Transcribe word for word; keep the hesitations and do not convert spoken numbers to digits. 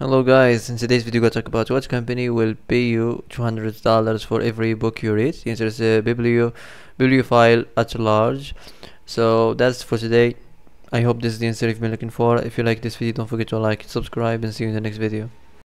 Hello guys, in today's video we're going to talk about what company will pay you two hundred dollars for every book you read. It is a biblio bibliophile at large. So that's for today. I hope this is the answer you've been looking for. If you like this video, don't forget to like, subscribe, and see you in the next video.